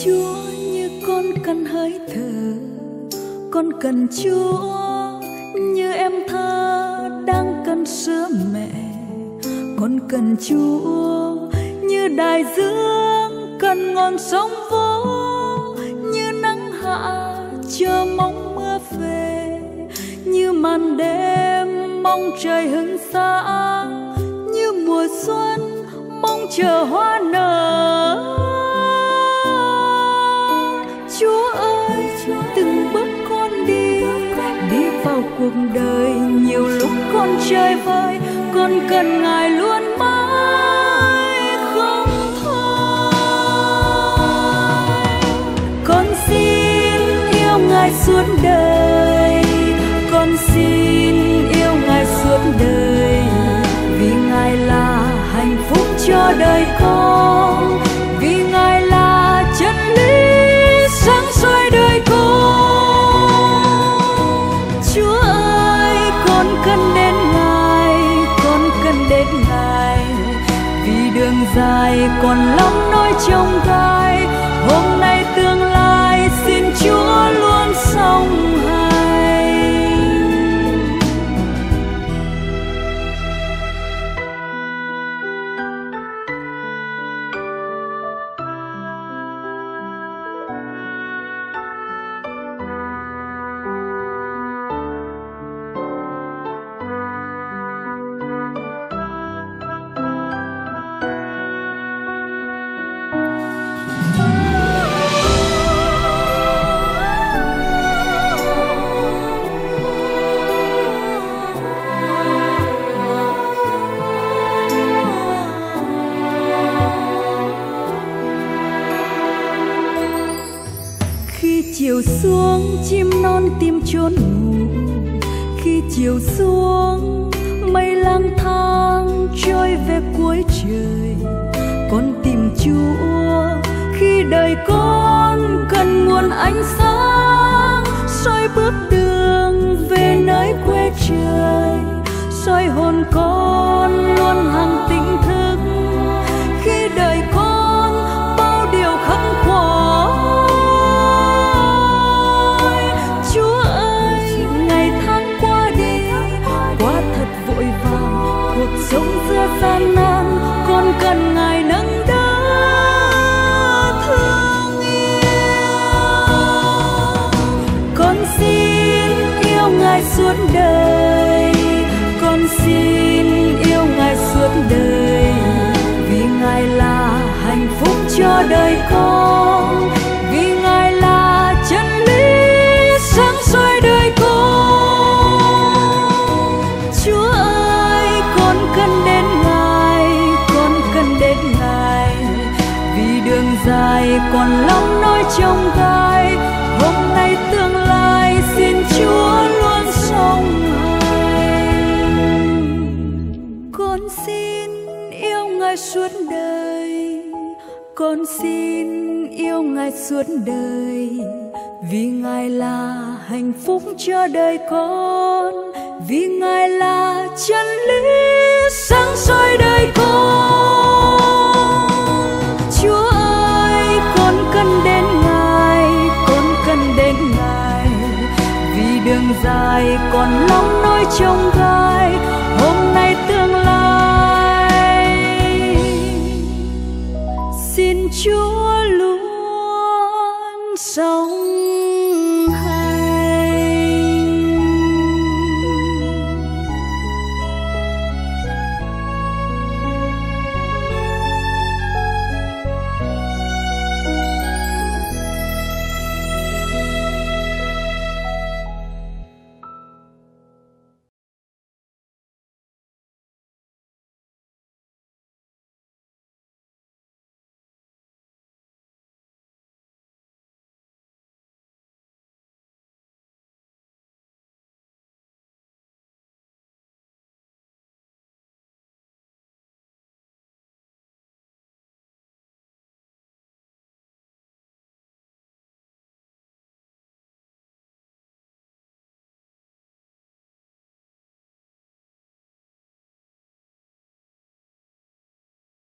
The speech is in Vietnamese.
Chúa như con cần hơi thở, con cần Chúa như em thơ đang cần sữa mẹ, con cần Chúa như đại dương cần ngọn sóng vỗ, như nắng hạ chờ mong mưa về, như màn đêm mong trời hứng sáng, như mùa xuân mong chờ hoa nở. Cuộc đời nhiều lúc con chơi vơi, con cần Ngài luôn mãi không thôi. Con xin yêu Ngài suốt đời, con xin yêu Ngài suốt đời, vì Ngài là hạnh phúc cho đời con, vì Ngài là chân lý sáng soi đời con. Dài còn lắm nỗi trông gai, hôm nay tương lai xin Chúa luôn song hành. Chiều xuống chim non tim chốn ngủ, khi chiều xuống mây lang thang trôi về cuối trời, con tìm Chúa khi đời con cần nguồn ánh sáng, soi bước đường về nơi quê trời, soi hồn con luôn hằng tỉnh thức khi đời con bao điều khắc khoải. Gian nan con cần Ngài nâng đỡ thương yêu, con xin yêu Ngài suốt đời, con xin yêu Ngài suốt đời, vì Ngài là hạnh phúc cho đời con, vì Ngài là chân lý sáng soi đời con. Chúa dài còn lắm nỗi trông gai, hôm nay tương lai xin Chúa luôn song hành. Con xin yêu Ngài suốt đời, con xin yêu Ngài suốt đời, vì Ngài là hạnh phúc cho đời con, vì Ngài là chân lý sáng soi đời con. Chúa đường dài còn lắm nỗi trông gai, hôm nay tương lai xin Chúa luôn soi.